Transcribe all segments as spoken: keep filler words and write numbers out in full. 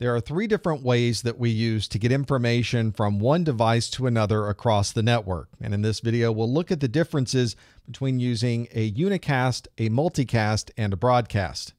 There are three different ways that we use to get information from one device to another across the network. And in this video, we'll look at the differences between using a unicast, a multicast, and a broadcast.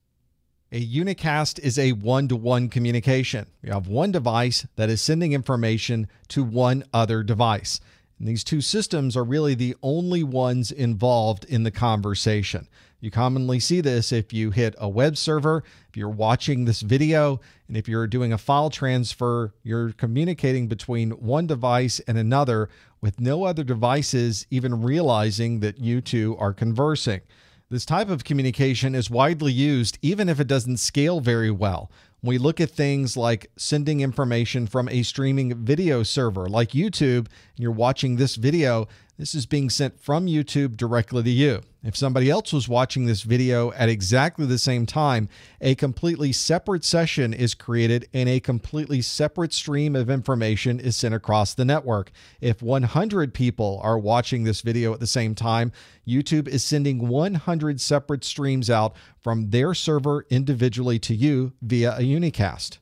A unicast is a one-to-one communication. You have one device that is sending information to one other device. And these two systems are really the only ones involved in the conversation. You commonly see this if you hit a web server, if you're watching this video, and if you're doing a file transfer, you're communicating between one device and another with no other devices even realizing that you two are conversing. This type of communication is widely used even if it doesn't scale very well. When we look at things like sending information from a streaming video server like YouTube, and you're watching this video, this is being sent from YouTube directly to you. If somebody else was watching this video at exactly the same time, a completely separate session is created and a completely separate stream of information is sent across the network. If one hundred people are watching this video at the same time, YouTube is sending one hundred separate streams out from their server individually to you via a unicast.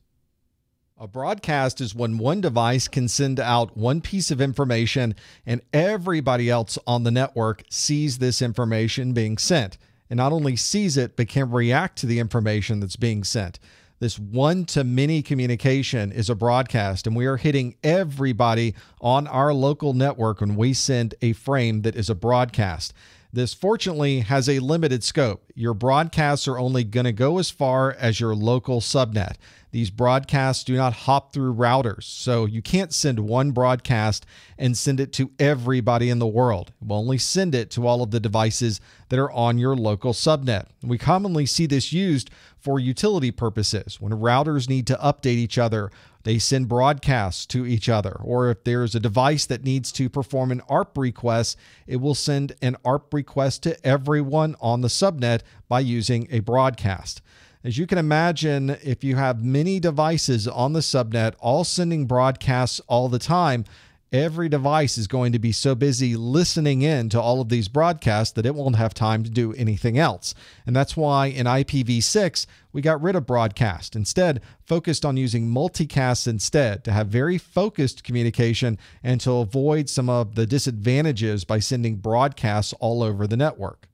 A broadcast is when one device can send out one piece of information and everybody else on the network sees this information being sent, and not only sees it, but can react to the information that's being sent. This one-to-many communication is a broadcast, and we are hitting everybody on our local network when we send a frame that is a broadcast. This, fortunately, has a limited scope. Your broadcasts are only going to go as far as your local subnet. These broadcasts do not hop through routers, so you can't send one broadcast and send it to everybody in the world. We'll only send it to all of the devices that are on your local subnet. We commonly see this used for utility purposes. When routers need to update each other, they send broadcasts to each other, or if there's a device that needs to perform an A R P request, it will send an A R P request to everyone on the subnet by using a broadcast. As you can imagine, if you have many devices on the subnet all sending broadcasts all the time, every device is going to be so busy listening in to all of these broadcasts that it won't have time to do anything else. And that's why in I P v six, we got rid of broadcast, instead focused on using multicasts instead to have very focused communication and to avoid some of the disadvantages by sending broadcasts all over the network.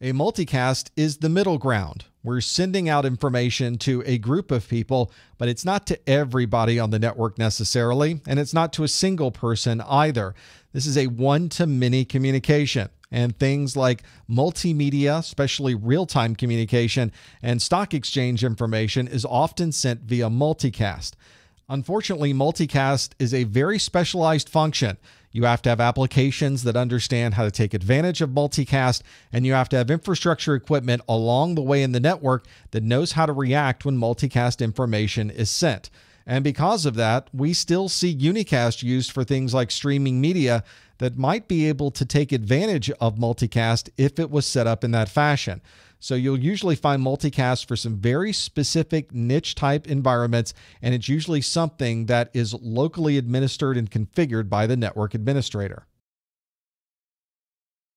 A multicast is the middle ground. We're sending out information to a group of people, but it's not to everybody on the network necessarily, and it's not to a single person either. This is a one-to-many communication, and things like multimedia, especially real-time communication, and stock exchange information is often sent via multicast. Unfortunately, multicast is a very specialized function. You have to have applications that understand how to take advantage of multicast, and you have to have infrastructure equipment along the way in the network that knows how to react when multicast information is sent. And because of that, we still see unicast used for things like streaming media that might be able to take advantage of multicast if it was set up in that fashion. So you'll usually find multicast for some very specific niche type environments, and it's usually something that is locally administered and configured by the network administrator.